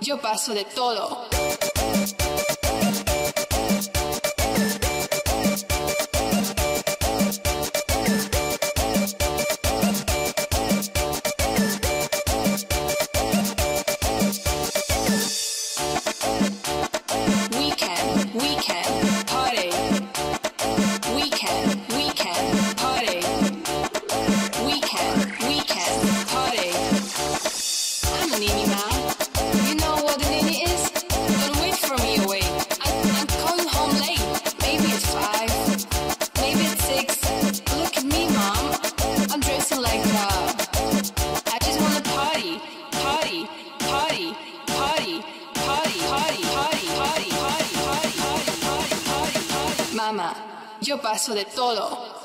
Yo paso de todo. Yo paso de todo.